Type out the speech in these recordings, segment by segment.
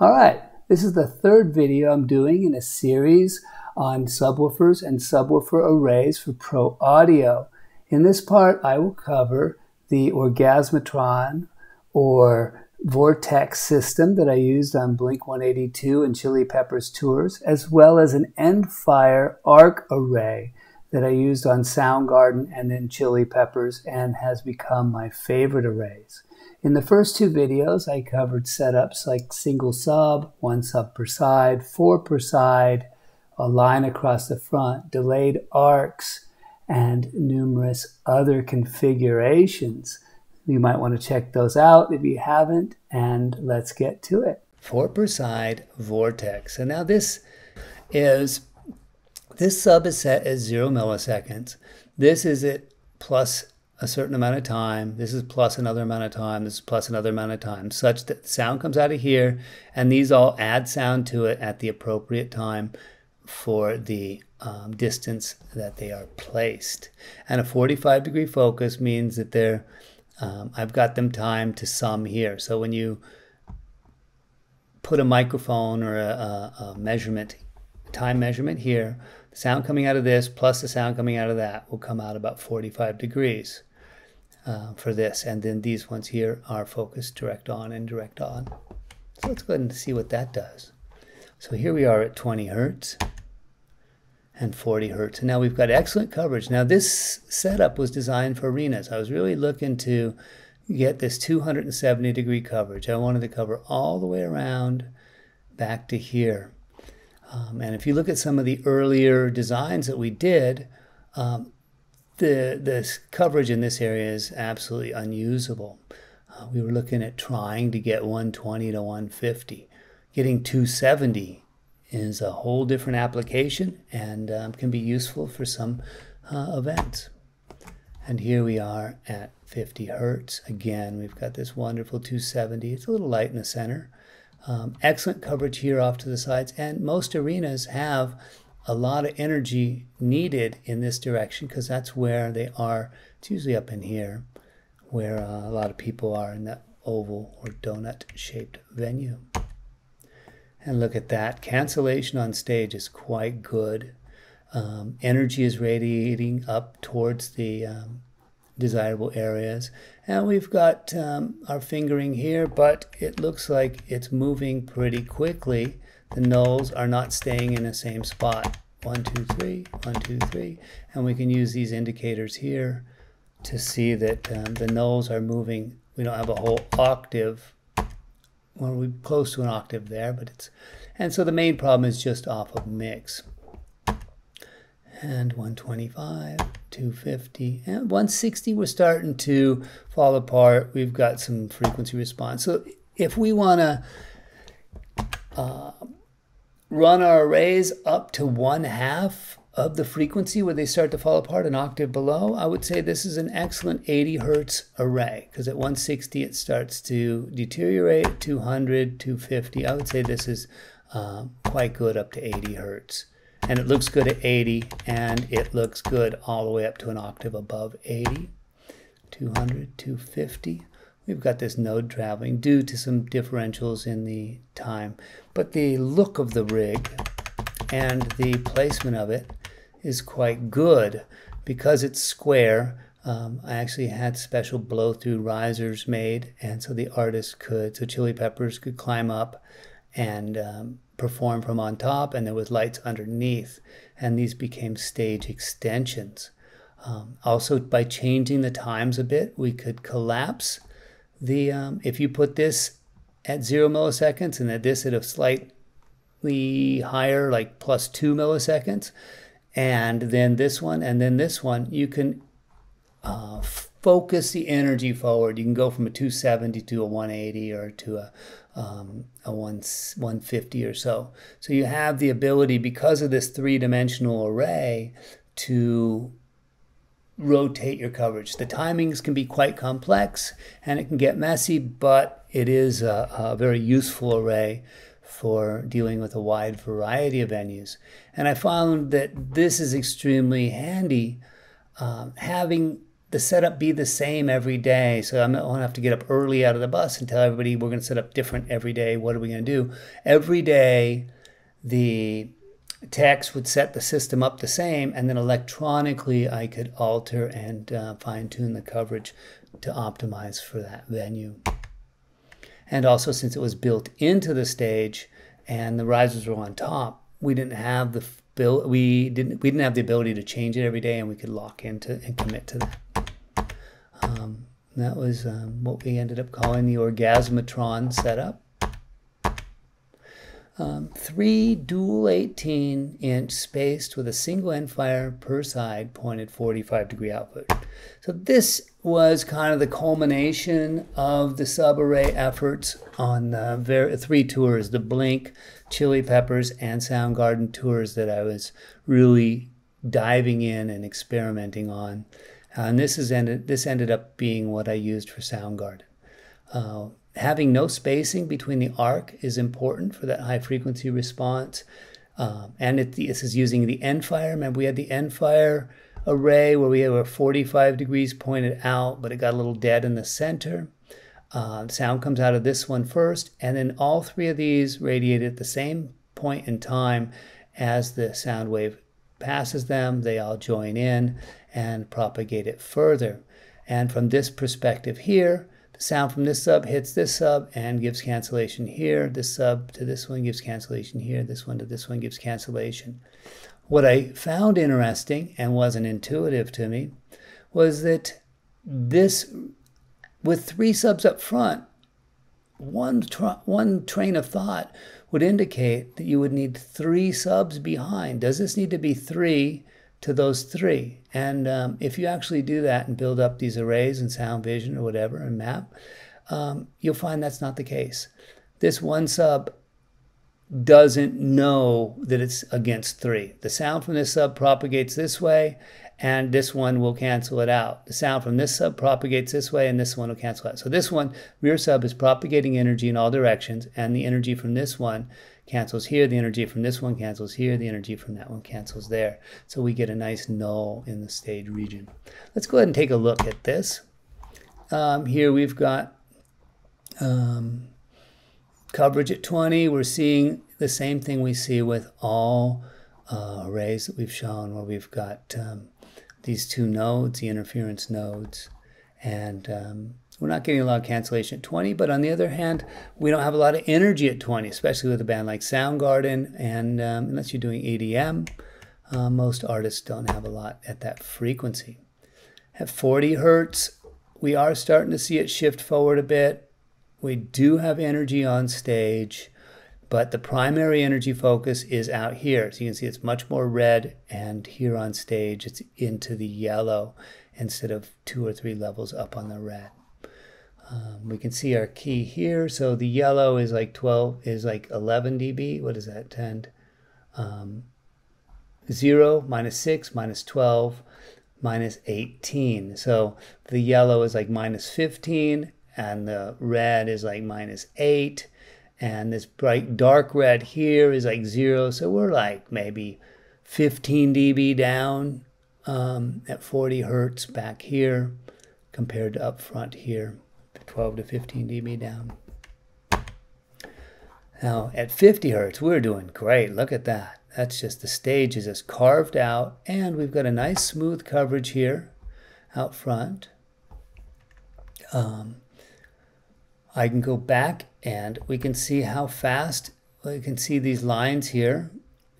All right, this is the third video I'm doing in a series on subwoofers and subwoofer arrays for pro audio. In this part, I will cover the Orgasmatron or Vortex system that I used on Blink 182 and Chili Peppers tours, as well as an Endfire Arc array that I used on Soundgarden and then Chili Peppers and has become my favorite arrays. In the first two videos, I covered setups like single sub, one sub per side, four per side, a line across the front, delayed arcs, and numerous other configurations. You might want to check those out if you haven't, and let's get to it. Four per side Vortex. And now this sub is set as 0 milliseconds. This is it plus a certain amount of time. This is plus another amount of time. This is plus another amount of time, such that sound comes out of here, and these all add sound to it at the appropriate time for the distance that they are placed. And a 45-degree focus means that they're I've got them timed to sum here. So when you put a microphone or a measurement, time measurement here, the sound coming out of this plus the sound coming out of that will come out about 45 degrees for this. And then these ones here are focused direct on and direct on. So let's go ahead and see what that does. So here we are at 20 hertz. And 40 hertz. And now we've got excellent coverage. Now this setup was designed for arenas. I was really looking to get this 270-degree coverage. I wanted to cover all the way around back to here. And if you look at some of the earlier designs that we did, the coverage in this area is absolutely unusable. We were looking at trying to get 120 to 150. Getting 270 is a whole different application and can be useful for some events. And here we are at 50 hertz. Again, we've got this wonderful 270. It's a little light in the center. Excellent coverage here off to the sides. And most arenas have a lot of energy needed in this direction because that's where they are. It's usually up in here where a lot of people are in that oval or donut-shaped venue. And look at that. Cancellation on stage is quite good. Energy is radiating up towards the desirable areas. And we've got our fingering here, but it looks like it's moving pretty quickly. The nulls are not staying in the same spot. 1, 2, 3, 1, 2, 3. And we can use these indicators here to see that the nulls are moving. We don't have a whole octave. Well, we're close to an octave there, but it's... And so the main problem is just off of mix. And 125, 250, and 160, we're starting to fall apart. We've got some frequency response. So if we want to run our arrays up to 1/2 of the frequency where they start to fall apart, an octave below, I would say this is an excellent 80 hertz array, because at 160 it starts to deteriorate, 200, 250. I would say this is quite good up to 80 hertz. And it looks good at 80, and it looks good all the way up to an octave above 80, 200, 250. We've got this node traveling due to some differentials in the time. But the look of the rig and the placement of it is quite good because it's square. I actually had special blow-through risers made, and so the artist could, so Chili Peppers could climb up and perform from on top, and there was lights underneath, and these became stage extensions. Also, by changing the times a bit, we could collapse the, if you put this at 0 milliseconds and at this at a slightly higher, like plus 2 milliseconds, and then this one, and then this one, you can focus the energy forward. You can go from a 270 to a 180 or to a 150 or so. So you have the ability, because of this three-dimensional array, to rotate your coverage. The timings can be quite complex and it can get messy, but it is a very useful array for dealing with a wide variety of venues. And I found that this is extremely handy having the setup be the same every day. So I'm not going to have to get up early out of the bus and tell everybody we're going to set up different every day. What are we going to do? Every day, the text would set the system up the same, and then electronically I could alter and fine-tune the coverage to optimize for that venue. And also, since it was built into the stage and the risers were on top, we didn't have the we didn't have the ability to change it every day, and we could lock into and commit to that. That was what we ended up calling the Orgasmatron setup. 3 dual 18-inch spaced with a single Endfire per side pointed 45-degree output. So this was kind of the culmination of the sub-array efforts on the 3 tours, the Blink, Chili Peppers, and Soundgarden tours that I was really diving in and experimenting on. And this ended up being what I used for Soundgarden. Having no spacing between the arc is important for that high frequency response. And this is using the Endfire. Remember, we had the Endfire array where we were 45 degrees pointed out, but it got a little dead in the center. Sound comes out of this one first, and then all 3 of these radiate at the same point in time. As the sound wave passes them, they all join in and propagate it further. And from this perspective here, sound from this sub hits this sub and gives cancellation here. This sub to this one gives cancellation here. This one to this one gives cancellation. What I found interesting and wasn't intuitive to me was that this, with 3 subs up front, one train of thought would indicate that you would need 3 subs behind. Does this need to be 3 to those 3? And if you actually do that and build up these arrays in Soundvision or whatever and map, you'll find that's not the case. This one sub doesn't know that it's against 3. The sound from this sub propagates this way, and this one will cancel it out. The sound from this sub propagates this way, and this one will cancel out. So this one, rear sub, is propagating energy in all directions, and the energy from this one cancels here, the energy from this one cancels here, the energy from that one cancels there. So we get a nice null in the stage region. Let's go ahead and take a look at this. Here we've got coverage at 20. We're seeing the same thing we see with all arrays that we've shown, where we've got these 2 nodes, the interference nodes, and we're not getting a lot of cancellation at 20, but on the other hand, we don't have a lot of energy at 20, especially with a band like Soundgarden, and unless you're doing EDM, most artists don't have a lot at that frequency. At 40 hertz, we are starting to see it shift forward a bit. We do have energy on stage, but the primary energy focus is out here. So you can see it's much more red, and here on stage, it's into the yellow instead of 2 or 3 levels up on the red. We can see our key here. So the yellow is like 11 dB. What is that? 10. 0, minus 6, minus 12, minus 18. So the yellow is like minus 15, and the red is like minus 8. And this bright dark red here is like 0. So we're like maybe 15 dB down at 40 hertz back here compared to up front here. 12 to 15 dB down. Now at 50 hertz, we're doing great. Look at that. That's just the stage is just carved out, and we've got a nice smooth coverage here out front. I can go back and we can see how fast, we can see these lines here,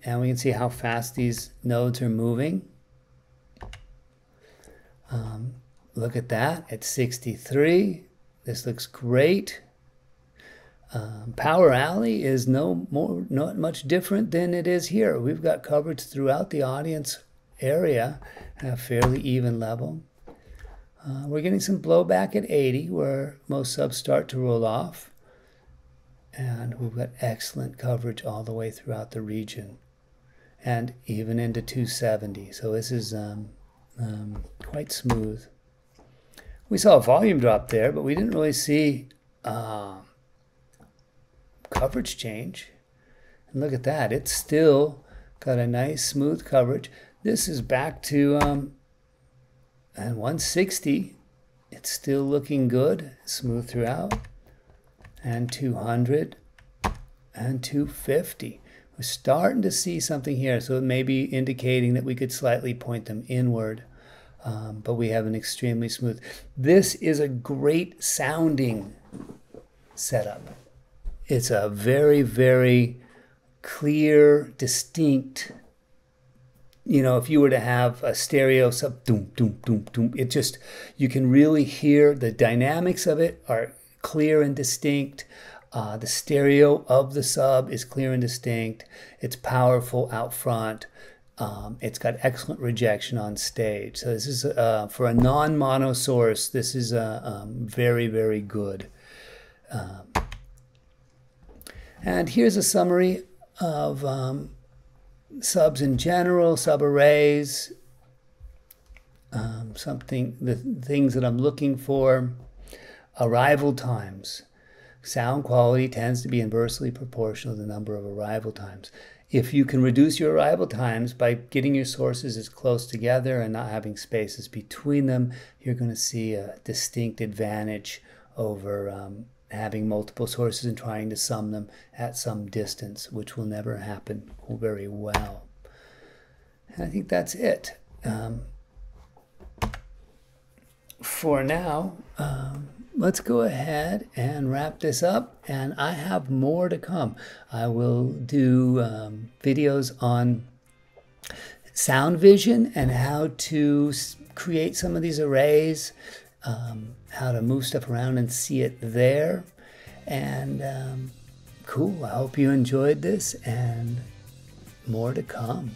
and we can see how fast these nodes are moving. Look at that at 63. This looks great. Power Alley is not much different than it is here. We've got coverage throughout the audience area at a fairly even level. We're getting some blowback at 80, where most subs start to roll off. And we've got excellent coverage all the way throughout the region, and even into 270. So this is quite smooth. We saw a volume drop there, but we didn't really see coverage change. And look at that. It's still got a nice, smooth coverage. This is back to and 160, it's still looking good, smooth throughout, and 200 and 250. We're starting to see something here, so it may be indicating that we could slightly point them inward, but we have an extremely smooth. This is a great sounding setup. It's a very, very clear, distinct, you know, if you were to have a stereo sub, doom, doom, doom, doom, it just, you can really hear the dynamics of it are clear and distinct. The stereo of the sub is clear and distinct. It's powerful out front. It's got excellent rejection on stage. So this is, for a non-mono source, this is very, very good. And here's a summary of subs in general, subarrays, the things that I'm looking for. Arrival times. Sound quality tends to be inversely proportional to the number of arrival times. If you can reduce your arrival times by getting your sources as close together and not having spaces between them, you're going to see a distinct advantage over having multiple sources and trying to sum them at some distance, which will never happen very well. And I think that's it. For now, let's go ahead and wrap this up, and I have more to come. I will do videos on Soundvision and how to create some of these arrays, how to move stuff around and see it there. And cool, I hope you enjoyed this, and more to come.